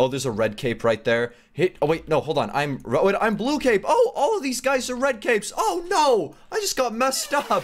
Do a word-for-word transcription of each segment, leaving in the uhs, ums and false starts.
Oh, there's a red cape right there. Hit. Oh, wait, no, hold on. I'm I'm blue cape. Oh, all of these guys are red capes. Oh, no. I just got messed up.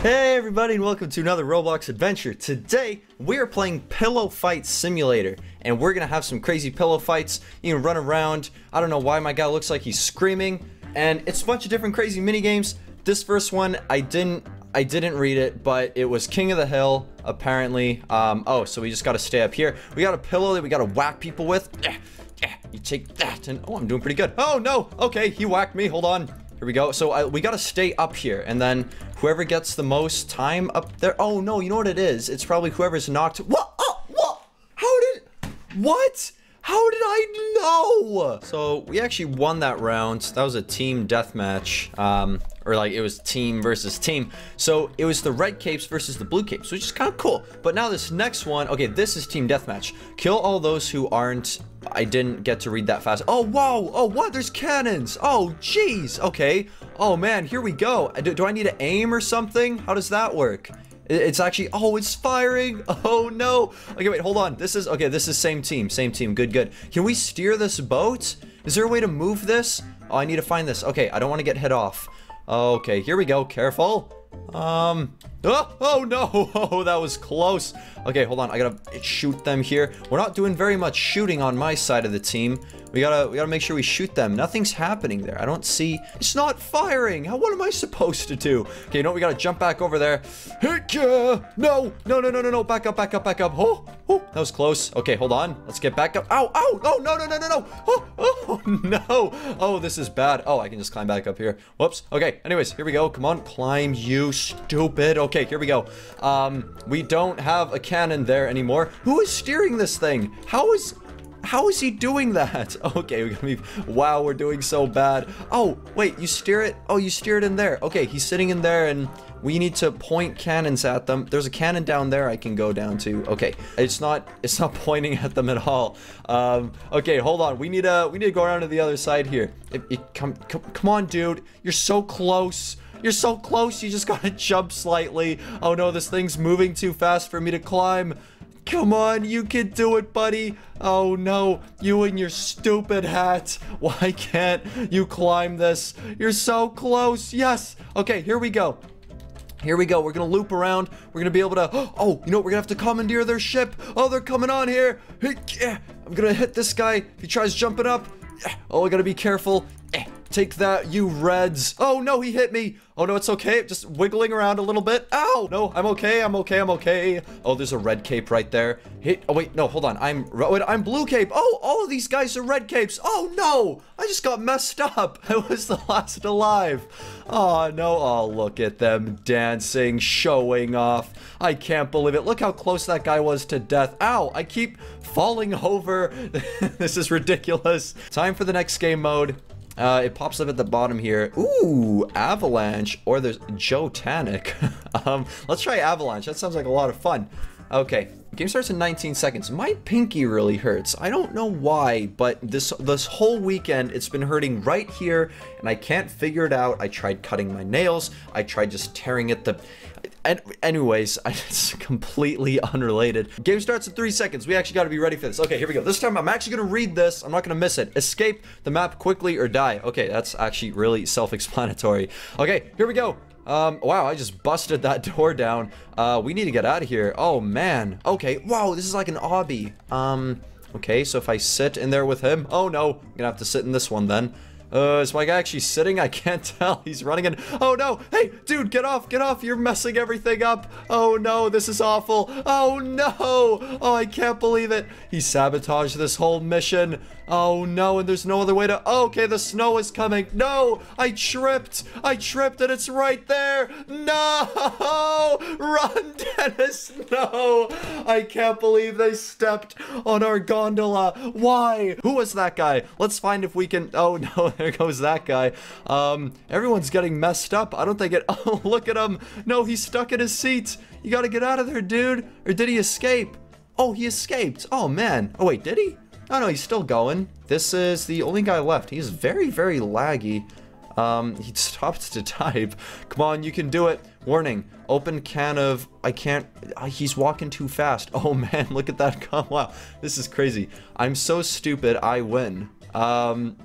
Hey, everybody, and welcome to another Roblox adventure. Today, we are playing Pillow Fight Simulator, and we're going to have some crazy pillow fights. You can run around. I don't know why my guy looks like he's screaming. And it's a bunch of different crazy minigames. This first one, I didn't... I didn't read it, but it was King of the Hill, apparently. Um, oh, so we just gotta stay up here. We got a pillow that we gotta whack people with. Yeah, yeah, you take that, and oh, I'm doing pretty good. Oh, no, okay, he whacked me, hold on. Here we go, so I, we gotta stay up here, and then whoever gets the most time up there. Oh, no, you know what it is? It's probably whoever's knocked. What? Oh, what? How did, what? How did I know? So we actually won that round. That was a team deathmatch. Um, or like it was team versus team. So it was the red capes versus the blue capes, which is kind of cool. But now this next one, okay, this is team deathmatch. Kill all those who aren't, I didn't get to read that fast. Oh, whoa, oh, what, there's cannons. Oh, jeez, okay. Oh man, here we go. Do, do I need to aim or something? How does that work? It's actually, oh, it's firing. Oh, no. Okay, wait, hold on. This is, okay, this is same team, same team. Good, good. Can we steer this boat? Is there a way to move this? Oh, I need to find this. Okay, I don't want to get hit off. Okay, here we go. Careful. Um, oh, oh, no. Oh, that was close. Okay, hold on. I gotta shoot them here. We're not doing very much shooting on my side of the team. We gotta, we gotta make sure we shoot them. Nothing's happening there. I don't see, it's not firing. How, what am I supposed to do? Okay, you know what? We gotta jump back over there. Heck yeah. No, no, no, no, no, no. Back up, back up, back up. Oh, oh, that was close. Okay, hold on. Let's get back up. Ow, ow, oh, no, no, no, no, no. Oh, oh, no. Oh, this is bad. Oh, I can just climb back up here. Whoops. Okay, anyways, here we go. Come on, climb, you stupid. Okay, here we go. Um, we don't have a cannon there anymore. Who is steering this thing? How is... How is he doing that? Okay, we're gonna be. Wow, we're doing so bad. Oh, wait, you steer it. Oh, you steer it in there. Okay, he's sitting in there, and we need to point cannons at them. There's a cannon down there I can go down to. Okay, it's not. It's not pointing at them at all. Um, okay, hold on. We need a. We need to go around to the other side here. It, it, come, come, come on, dude. You're so close. You're so close. You just gotta jump slightly. Oh no, this thing's moving too fast for me to climb. Come on, you can do it, buddy. Oh, no. You and your stupid hat. Why can't you climb this? You're so close. Yes. Okay, here we go. Here we go. We're going to loop around. We're going to be able to... Oh, you know, we're going to have to commandeer their ship. Oh, they're coming on here. I'm going to hit this guy. If he tries jumping up. Oh, I got to be careful. Take that, you reds. Oh, no, he hit me. Oh, no, it's okay. Just wiggling around a little bit. Ow! No, I'm okay. I'm okay. I'm okay. Oh, there's a red cape right there. Hit. Oh, wait. No, hold on. I'm I'm blue cape. Oh, all of these guys are red capes. Oh, no. I just got messed up. I was the last alive. Oh, no. Oh, look at them dancing, showing off. I can't believe it. Look how close that guy was to death. Ow. I keep falling over. This is ridiculous. Time for the next game mode. Uh, it pops up at the bottom here. Ooh, Avalanche, or there's Jotanic. um, let's try Avalanche. That sounds like a lot of fun. Okay, game starts in nineteen seconds. My pinky really hurts. I don't know why, but this this whole weekend, it's been hurting right here, and I can't figure it out. I tried cutting my nails. I tried just tearing at the... And anyways, it's completely unrelated. Game starts in three seconds. We actually got to be ready for this. Okay, here we go. This time I'm actually going to read this. I'm not going to miss it. Escape the map quickly or die. Okay, that's actually really self-explanatory. Okay, here we go. Um, wow, I just busted that door down. Uh, we need to get out of here. Oh, man. Okay, wow, this is like an obby. Um, okay, so if I sit in there with him. Oh, no. I'm going to have to sit in this one then. Uh, is my guy actually sitting? I can't tell. He's running in. Oh, no. Hey, dude, get off. Get off. You're messing everything up. Oh, no. This is awful. Oh, no. Oh, I can't believe it. He sabotaged this whole mission. Oh, no. And there's no other way to... Oh, okay, the snow is coming. No, I tripped. I tripped and it's right there. No. Run, Dennis. No. I can't believe they stepped on our gondola. Why? Who was that guy? Let's find if we can... Oh, no. There goes that guy. Um, everyone's getting messed up. I don't think it... Oh, look at him. No, he's stuck in his seat. You gotta get out of there, dude. Or did he escape? Oh, he escaped. Oh, man. Oh, wait, did he? Oh, no, he's still going. This is the only guy left. He's very, very laggy. Um, he stopped to type. Come on, you can do it. Warning, open can of, I can't, uh, he's walking too fast. Oh man, look at that. Wow, this is crazy. I'm so stupid, I win. Um,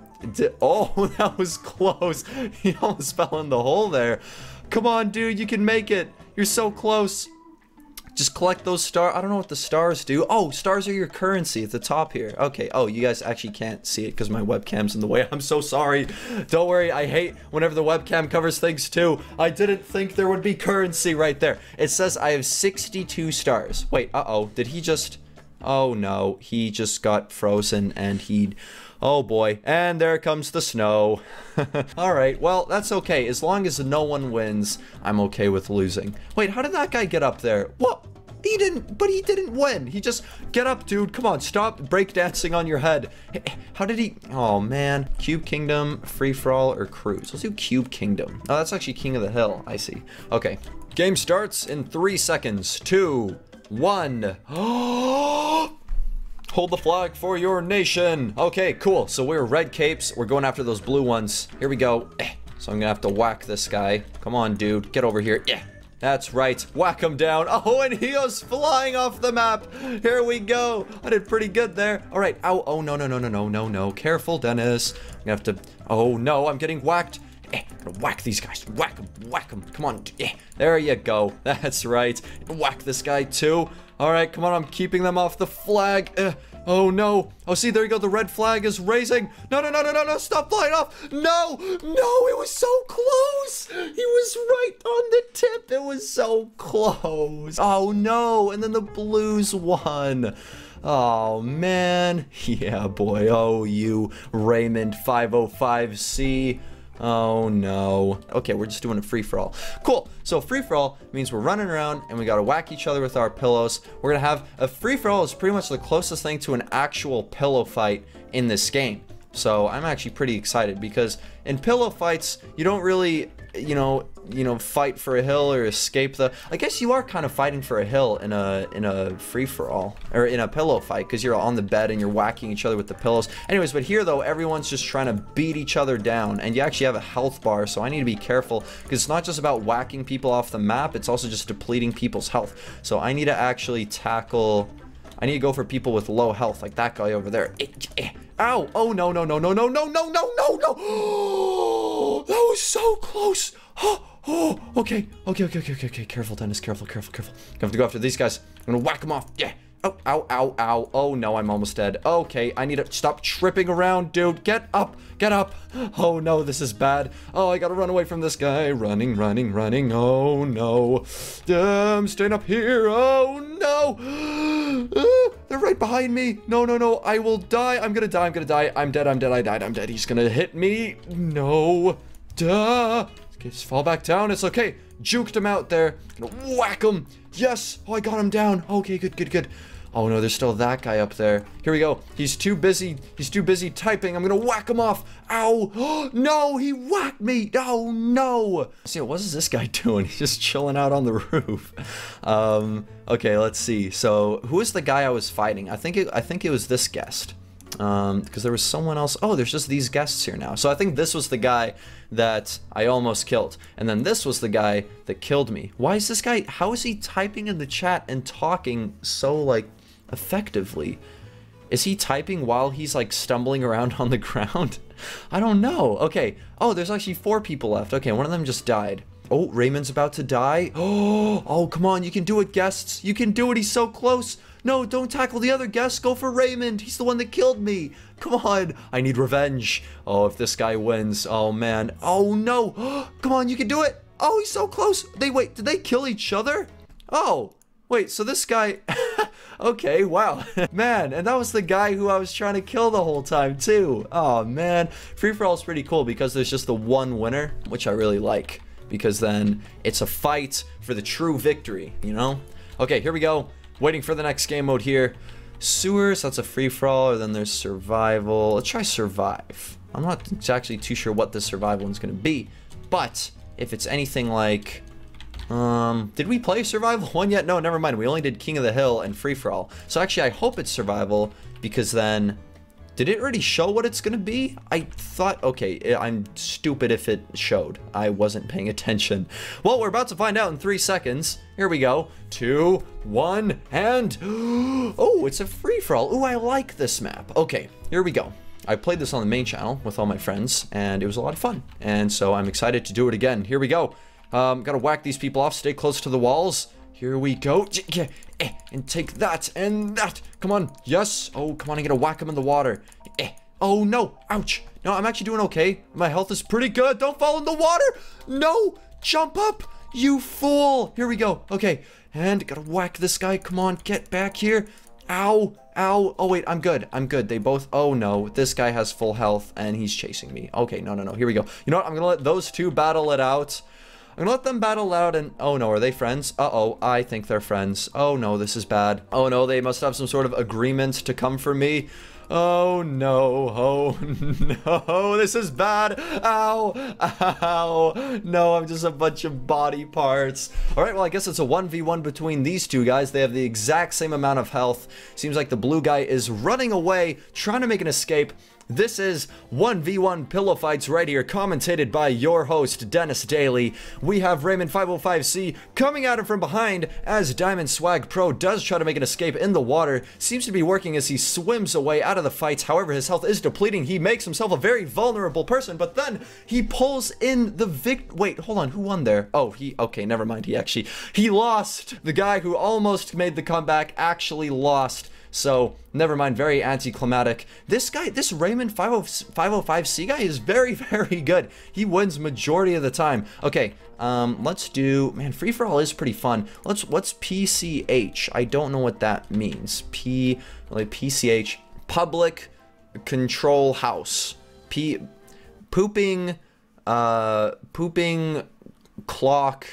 oh, that was close. He almost fell in the hole there. Come on, dude, you can make it. You're so close. Just collect those stars. I don't know what the stars do. Oh, stars are your currency at the top here. Okay. Oh, you guys actually can't see it because my webcam's in the way. I'm so sorry. Don't worry. I hate whenever the webcam covers things too. I didn't think there would be currency right there. It says I have sixty-two stars. Wait, uh-oh. Did he just... Oh, no. He just got frozen and he'd... Oh boy, and there comes the snow. Alright, well, that's okay. As long as no one wins, I'm okay with losing. Wait, how did that guy get up there? What? He didn't, but he didn't win. He just, get up, dude. Come on, stop breakdancing on your head. How did he, oh man. Cube Kingdom, free-for-all, or cruise? Let's do Cube Kingdom. Oh, that's actually King of the Hill, I see. Okay, game starts in three seconds. Two, one. Oh! Hold the flag for your nation. Okay, cool. So we're red capes. We're going after those blue ones. Here we go. So I'm gonna have to whack this guy. Come on, dude. Get over here. Yeah. That's right. Whack him down. Oh, and he was flying off the map. Here we go. I did pretty good there. All right. Ow. Oh, no, no, no, no, no, no, no. Careful, Dennis. I'm gonna have to... Oh, no. I'm getting whacked. Eh, whack these guys. Whack them. Whack them. Come on. Eh, there you go. That's right. Whack this guy too. All right. Come on. I'm keeping them off the flag. Eh, oh no. Oh, see, there you go. The red flag is raising. No, no, no, no, no, no. Stop flying off. No, no. It was so close. He was right on the tip. It was so close. Oh no. And then the blues won. Oh man. Yeah, boy. Oh, you Raymond five oh five C. Oh no. Okay, we're just doing a free-for-all. Cool. So free-for-all means we're running around and we gotta whack each other with our pillows. We're gonna have a free-for-all is pretty much the closest thing to an actual pillow fight in this game. So I'm actually pretty excited because in pillow fights, you don't really, you know, you know, fight for a hill or escape the, I guess you are kind of fighting for a hill in a, in a free-for-all or in a pillow fight because you're on the bed and you're whacking each other with the pillows. Anyways, but here though, everyone's just trying to beat each other down and you actually have a health bar. So I need to be careful because it's not just about whacking people off the map. It's also just depleting people's health. So I need to actually tackle, I need to go for people with low health like that guy over there. Ow! Oh no no no no no no no no no no! Oh, that was so close! Oh, oh, okay, okay, okay, okay, okay, okay. Careful, Dennis. Careful, careful, careful. I'm gonna have to go after these guys. I'm gonna whack them off. Yeah. Oh, ow, ow, ow. Oh no, I'm almost dead. Okay, I need to stop tripping around, dude. Get up, get up. Oh no, this is bad. Oh, I gotta run away from this guy. Running, running, running. Oh no. I'm staying up here. Oh no. Uh, they're right behind me. No, no, no. I will die. I'm gonna die. I'm gonna die. I'm dead. I'm dead. I died. I'm dead. He's gonna hit me. No. Duh. Just fall back down. It's okay. Juked him out there. Gonna whack him. Yes. Oh, I got him down. Okay, good, good, good. Oh no, there's still that guy up there. Here we go. He's too busy. He's too busy typing. I'm gonna whack him off. Ow. Oh, no, he whacked me. Oh no. See, what is this guy doing? He's just chilling out on the roof. Um, okay, let's see. So who is the guy I was fighting? I think it, I think it was this guest. Um, because there was someone else. Oh, there's just these guests here now. So I think this was the guy that I almost killed. And then this was the guy that killed me. Why is this guy, how is he typing in the chat and talking so, like, effectively? Is he typing while he's, like, stumbling around on the ground? I don't know. Okay. Oh, there's actually four people left. Okay, one of them just died. Oh, Raymond's about to die. Oh, oh, come on. You can do it, guests. You can do it. He's so close. No, don't tackle the other guests. Go for Raymond. He's the one that killed me. Come on. I need revenge. Oh, if this guy wins. Oh, man. Oh, no. Come on. You can do it. Oh, he's so close. They wait. Did they kill each other? Oh, wait. So this guy... Okay, wow. Man, and that was the guy who I was trying to kill the whole time, too. Oh, man. Free-for-all is pretty cool because there's just the one winner, which I really like. Because then it's a fight for the true victory, you know? Okay, here we go. Waiting for the next game mode here. Sewers, that's a free-for-all, or then there's survival. Let's try survive. I'm not exactly too sure what this survival one's gonna be, but if it's anything like, um, did we play survival one yet? No, never mind. We only did King of the Hill and free-for-all. So actually, I hope it's survival because then Did it already show what it's gonna be? I thought, okay, I'm stupid if it showed. I wasn't paying attention. Well, we're about to find out in three seconds. Here we go. Two, one, and... oh, it's a free-for-all. Ooh, I like this map. Okay, here we go. I played this on the main channel with all my friends, and it was a lot of fun. And so I'm excited to do it again. Here we go. Um, gotta whack these people off. Stay close to the walls. Here we go. And take that and that. Come on. Yes. Oh, come on. I'm gonna whack him in the water. Oh, no. Ouch. No, I'm actually doing okay. My health is pretty good. Don't fall in the water. No. Jump up, you fool. Here we go. Okay. And gotta whack this guy. Come on. Get back here. Ow. Ow. Oh, wait. I'm good. I'm good. They both. Oh, no. This guy has full health and he's chasing me. Okay. No, no, no. Here we go. You know what? I'm gonna let those two battle it out. I'm gonna let them battle out and- oh no, are they friends? Uh-oh, I think they're friends. Oh no, this is bad. Oh no, they must have some sort of agreement to come for me. Oh no, oh no, this is bad. Ow, ow, no, I'm just a bunch of body parts. All right, well, I guess it's a one v one between these two guys. They have the exact same amount of health. Seems like the blue guy is running away, trying to make an escape. This is one v one Pillow Fights right here, commentated by your host, Denis Daily. We have Raymond five oh five C coming at him from behind as Diamond Swag Pro does try to make an escape in the water. Seems to be working as he swims away out of the fights. However, his health is depleting. He makes himself a very vulnerable person, but then he pulls in the vic- Wait, hold on. Who won there? Oh, he- Okay, never mind. He actually- He lost. The guy who almost made the comeback actually lost. So, never mind, very anticlimactic. This guy, this Raymond five oh five C guy is very, very good. He wins majority of the time. Okay, um, let's do, man, free-for-all is pretty fun. Let's, what's P C H? I don't know what that means. P, like P C H, Public Control House. P, pooping, uh, pooping clock.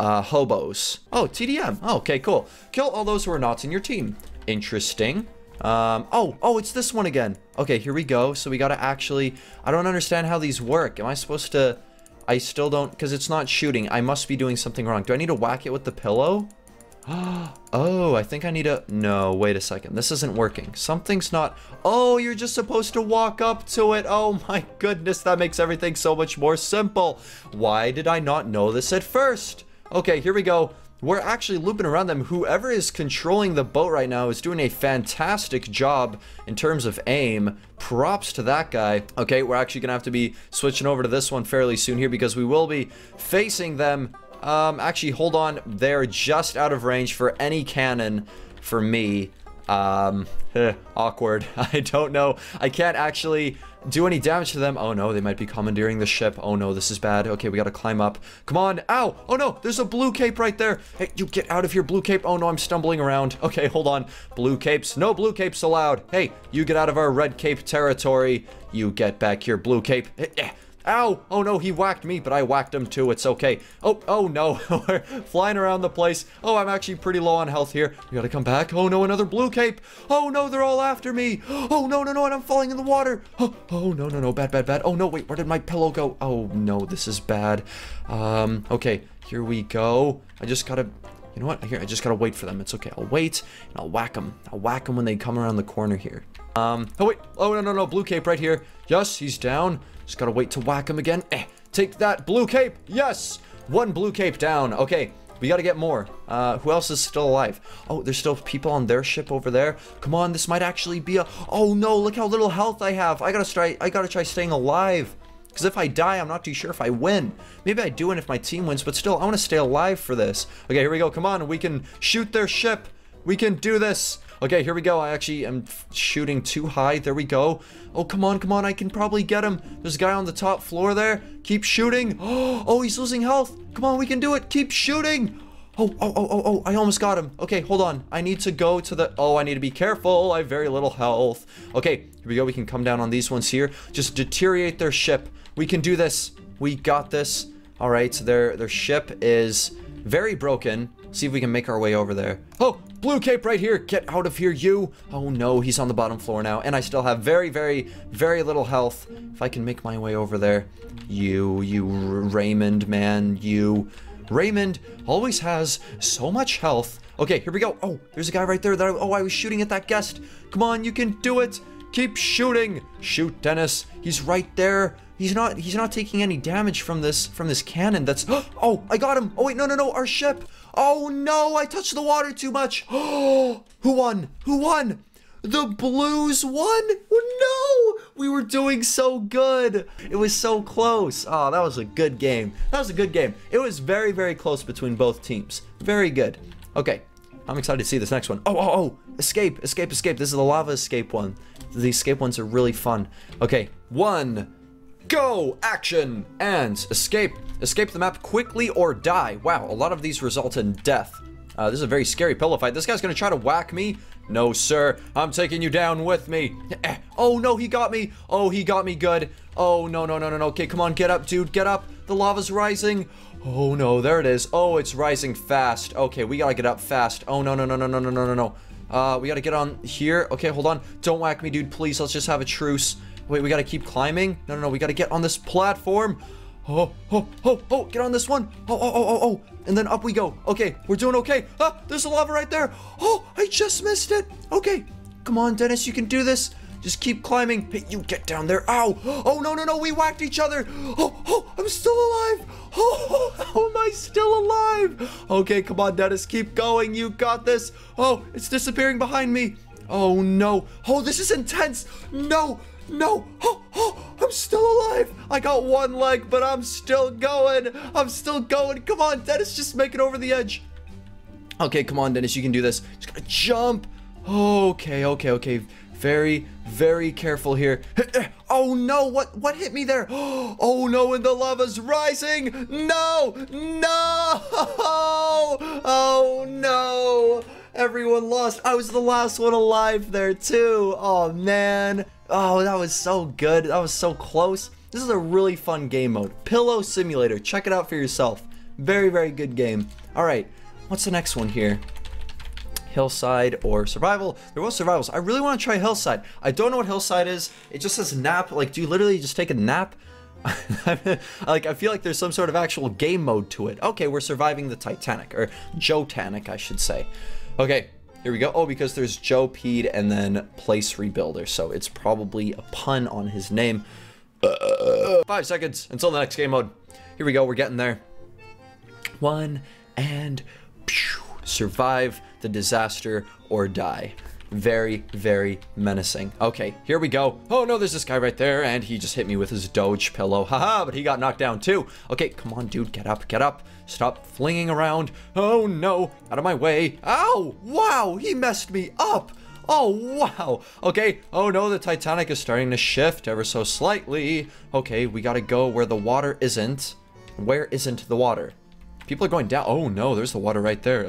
Uh, hobos. Oh, T D M. Oh, okay, cool. Kill all those who are not in your team. Interesting. Um, oh, oh, it's this one again. Okay, here we go. So we gotta actually... I don't understand how these work. Am I supposed to... I still don't... Because it's not shooting. I must be doing something wrong. Do I need to whack it with the pillow? Oh, I think I need to... No, wait a second. This isn't working. Something's not... Oh, you're just supposed to walk up to it. Oh my goodness, that makes everything so much more simple. Why did I not know this at first? Okay, here we go. We're actually looping around them. Whoever is controlling the boat right now is doing a fantastic job in terms of aim. Props to that guy. Okay, we're actually gonna have to be switching over to this one fairly soon here because we will be facing them. Um, actually, hold on. They're just out of range for any cannon for me. Um, eh, awkward. I don't know. I can't actually do any damage to them. Oh no, they might be commandeering the ship. Oh no, this is bad. Okay, we gotta climb up. Come on. Ow! Oh no, there's a blue cape right there. Hey, you get out of here, blue cape. Oh no, I'm stumbling around. Okay, hold on. Blue capes. No blue capes allowed. Hey, you get out of our red cape territory. You get back here, blue cape. Eh, eh. Ow! Oh no, he whacked me, but I whacked him too. It's okay. Oh, oh no. We're flying around the place. Oh, I'm actually pretty low on health here. We gotta come back. Oh no, another blue cape. Oh no, they're all after me. Oh no, no, no, and I'm falling in the water. Oh, oh no, no, no, bad, bad, bad. Oh no, wait, where did my pillow go? Oh no, this is bad. Um, okay, here we go. I just gotta... You know what? Here, I just gotta wait for them. It's okay. I'll wait, and I'll whack them. I'll whack them when they come around the corner here. Um, oh wait. Oh, no, no, no. Blue cape right here. Yes, he's down. Just gotta wait to whack him again. Eh, take that blue cape. Yes! One blue cape down. Okay, we gotta get more. Uh, who else is still alive? Oh, there's still people on their ship over there. Come on, this might actually be a... Oh no, look how little health I have. I gotta try, I gotta try staying alive. Because if I die, I'm not too sure if I win. Maybe I do win if my team wins, but still, I want to stay alive for this. Okay, here we go. Come on, we can shoot their ship. We can do this. Okay, here we go. I actually am shooting too high. There we go. Oh, come on, come on. I can probably get him. There's a guy on the top floor there. Keep shooting. Oh, he's losing health. Come on, we can do it. Keep shooting. Oh, oh, oh, oh, oh, I almost got him. Okay, hold on. I need to go to the... Oh, I need to be careful. I have very little health. Okay, here we go. We can come down on these ones here. Just deteriorate their ship. We can do this. We got this. All right, so their, their ship is very broken. See if we can make our way over there. Oh, blue cape right here. Get out of here, you. Oh, no, he's on the bottom floor now. And I still have very, very, very little health. If I can make my way over there. You, you, Raymond, man, you... Raymond always has so much health. Okay, here we go. Oh, there's a guy right there that I, oh, I was shooting at that guest. Come on, you can do it. Keep shooting. Shoot, Dennis. He's right there. He's not he's not taking any damage from this from this cannon that's oh, I got him. Oh wait, no no no, our ship. Oh no, I touched the water too much. Oh, who won? Who won? The Blues won? No! We were doing so good. It was so close. Oh, that was a good game. That was a good game. It was very, very close between both teams. Very good. Okay. I'm excited to see this next one. Oh, oh, oh. Escape, escape, escape. This is the lava escape one. The escape ones are really fun. Okay. One. Go! Action! And escape. Escape the map quickly or die. Wow, a lot of these result in death. Uh, this is a very scary pillow fight. This guy's gonna try to whack me. No, sir. I'm taking you down with me. Oh, no, he got me. Oh, he got me good. Oh, no, no, no, no, no. Okay, come on. Get up, dude. Get up. The lava's rising. Oh, no. There it is. Oh, it's rising fast. Okay, we gotta get up fast. Oh, no, no, no, no, no, no, no, no, no. Uh, we gotta get on here. Okay, hold on. Don't whack me, dude. Please, let's just have a truce. Wait, we gotta keep climbing? No, no, no. We gotta get on this platform. Oh, oh, oh, oh, get on this one. Oh, oh, oh, oh, oh, and then up we go. Okay, we're doing okay. Ah, there's a lava right there. Oh, I just missed it. Okay, come on, Dennis, you can do this. Just keep climbing. Hey, you get down there. Ow. Oh, no, no, no, we whacked each other. Oh, oh, I'm still alive. Oh, how am I still alive? Okay, come on, Dennis, keep going. You got this. Oh, it's disappearing behind me. Oh, no. Oh, this is intense. No, no. Oh, oh. I'm still alive. I got one leg, but I'm still going. I'm still going. Come on, Dennis, just make it over the edge. Okay, come on, Dennis, you can do this. Just gotta jump. Okay, okay, okay. Very, very careful here. Oh no, what what hit me there? Oh no, and the lava's rising. No, no. Oh no. Everyone lost. I was the last one alive there too. Oh man. Oh, that was so good. That was so close. This is a really fun game mode. Pillow Simulator. Check it out for yourself. Very, very good game. All right. What's the next one here? Hillside or survival? There was survivals. I really want to try hillside. I don't know what hillside is. It just says nap. Like, do you literally just take a nap? Like, I feel like there's some sort of actual game mode to it. Okay, we're surviving the Titanic, or Joe-tanic, I should say. Okay, here we go. Oh, because there's Joe Pede and then Place Rebuilder, so it's probably a pun on his name. Uh, five seconds until the next game mode. Here we go, we're getting there. One, and pew, survive the disaster or die. Very, very menacing. Okay, here we go. Oh no, there's this guy right there, and he just hit me with his doge pillow. Haha, but he got knocked down too. Okay, come on, dude, get up, get up. Stop flinging around. Oh no, out of my way. Ow, wow, he messed me up. Oh, wow. Okay, oh no, the Titanic is starting to shift ever so slightly. Okay, we gotta go where the water isn't. Where isn't the water? People are going down. Oh no, there's the water right there.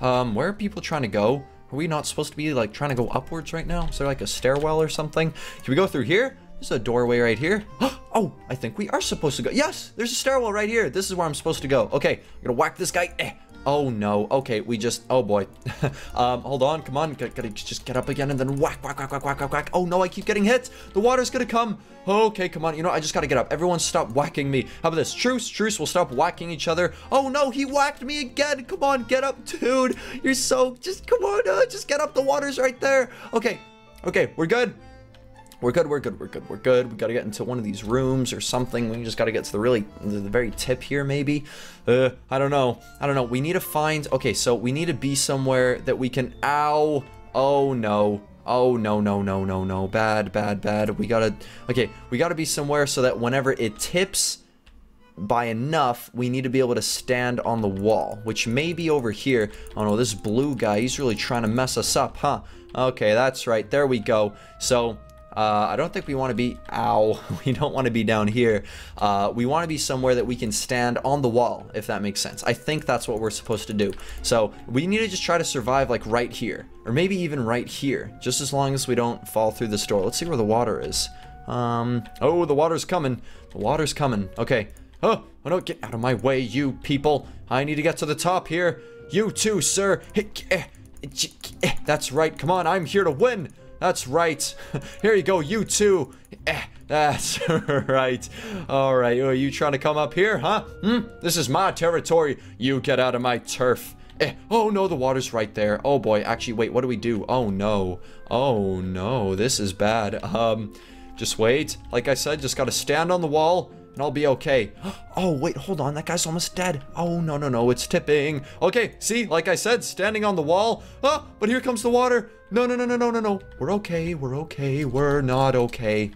Uh, um, where are people trying to go? Are we not supposed to be, like, trying to go upwards right now? Is there, like, a stairwell or something? Can we go through here? There's a doorway right here. Oh, I think we are supposed to go. Yes, there's a stairwell right here. This is where I'm supposed to go. Okay, I'm gonna whack this guy. Eh. Oh, no. Okay, we just... Oh, boy. um, hold on. Come on. G- gotta just get up again and then whack, whack, whack, whack, whack, whack, whack. Oh, no, I keep getting hit. The water's gonna come. Okay, come on. You know, I just gotta get up. Everyone stop whacking me. How about this? Truce, truce. We'll stop whacking each other. Oh, no, he whacked me again. Come on, get up, dude. You're so... Just, come on. Uh, just get up. The water's right there. Okay. Okay, we're good. We're good, we're good, we're good, we're good. We gotta get into one of these rooms or something. We just gotta get to the really, the very tip here, maybe. Uh, I don't know. I don't know. We need to find... Okay, so we need to be somewhere that we can... Ow! Oh, no. Oh, no, no, no, no, no. Bad, bad, bad. We gotta... Okay, we gotta be somewhere so that whenever it tips by enough, we need to be able to stand on the wall, which may be over here. Oh, no, this blue guy, he's really trying to mess us up, huh? Okay, that's right. There we go. So... Uh, I don't think we want to be, ow, we don't want to be down here. Uh, we want to be somewhere that we can stand on the wall, if that makes sense. I think that's what we're supposed to do. So we need to just try to survive like right here, or maybe even right here, just as long as we don't fall through this door. Let's see where the water is. Um, oh, the water's coming. The water's coming. Okay. Oh, oh no, get out of my way, you people. I need to get to the top here. You too, sir. That's right. Come on, I'm here to win. That's right. Here you go, you too. Eh, that's right. All right, are you trying to come up here, huh? Hmm? This is my territory. You get out of my turf. Eh, oh no, the water's right there. Oh boy, actually, wait, what do we do? Oh no. Oh no, this is bad. Um, just wait. Like I said, just gotta stand on the wall and I'll be okay. Oh, wait, hold on. That guy's almost dead. Oh, no, no, no. It's tipping. Okay, see? Like I said, standing on the wall. Oh, but here comes the water. No, no, no, no, no, no, no. We're okay. We're okay. We're not okay.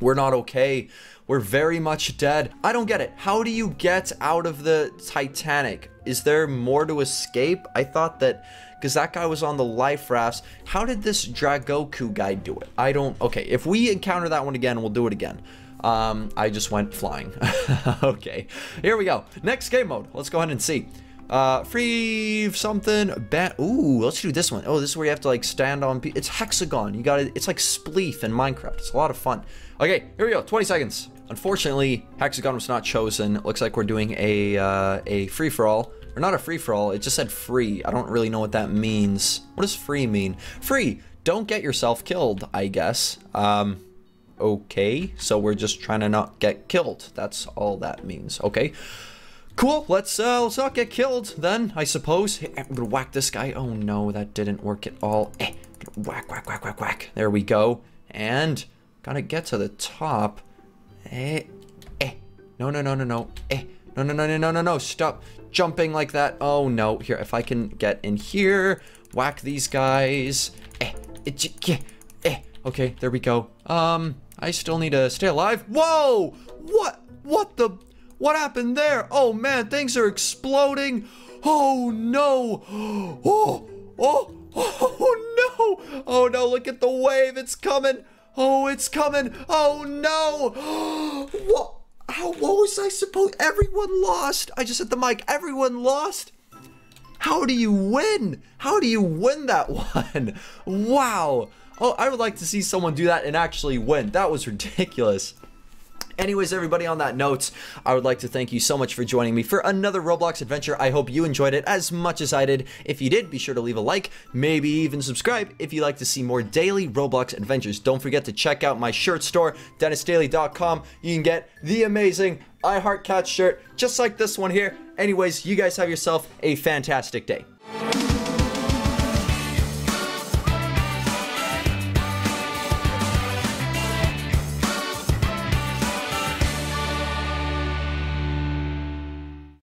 We're not okay. We're very much dead. I don't get it. How do you get out of the Titanic? Is there more to escape? I thought that... because that guy was on the life rafts. How did this Dragoku guy do it? I don't... Okay, if we encounter that one again, we'll do it again. Um, I just went flying. Okay, here we go. Next game mode. Let's go ahead and see. Uh, free something. Bat. Ooh, let's do this one. Oh, this is where you have to like stand on. Pe it's hexagon. You got it. It's like Spleef in Minecraft. It's a lot of fun. Okay, here we go. twenty seconds. Unfortunately, hexagon was not chosen. Looks like we're doing a uh, a free for all. Or not a free for all. It just said free. I don't really know what that means. What does free mean? Free. Don't get yourself killed, I guess. Um. Okay, so we're just trying to not get killed. That's all that means. Okay, cool. Let's uh let's not get killed then, I suppose. Hey, I'm gonna whack this guy. Oh no, that didn't work at all. Eh, whack whack whack whack whack. There we go. And gotta get to the top. Eh, eh. No no no no no. Eh. No no no no no no no. Stop jumping like that. Oh no. Here, if I can get in here, whack these guys. Eh. Eh. Eh. Okay, there we go. Um, I still need to stay alive. Whoa! What? What the? What happened there? Oh man, things are exploding. Oh no! Oh! Oh! Oh no! Oh no! Look at the wave. It's coming. Oh, it's coming. Oh no! What? How? What was I supposed? Everyone lost. I just hit the mic. Everyone lost. How do you win? How do you win that one? Wow. Oh, I would like to see someone do that and actually win. That was ridiculous. Anyways, everybody, on that note, I would like to thank you so much for joining me for another Roblox adventure. I hope you enjoyed it as much as I did. If you did, be sure to leave a like, maybe even subscribe if you'd like to see more daily Roblox adventures. Don't forget to check out my shirt store, denis daily dot com. You can get the amazing iHeartCats shirt just like this one here. Anyways, you guys have yourself a fantastic day.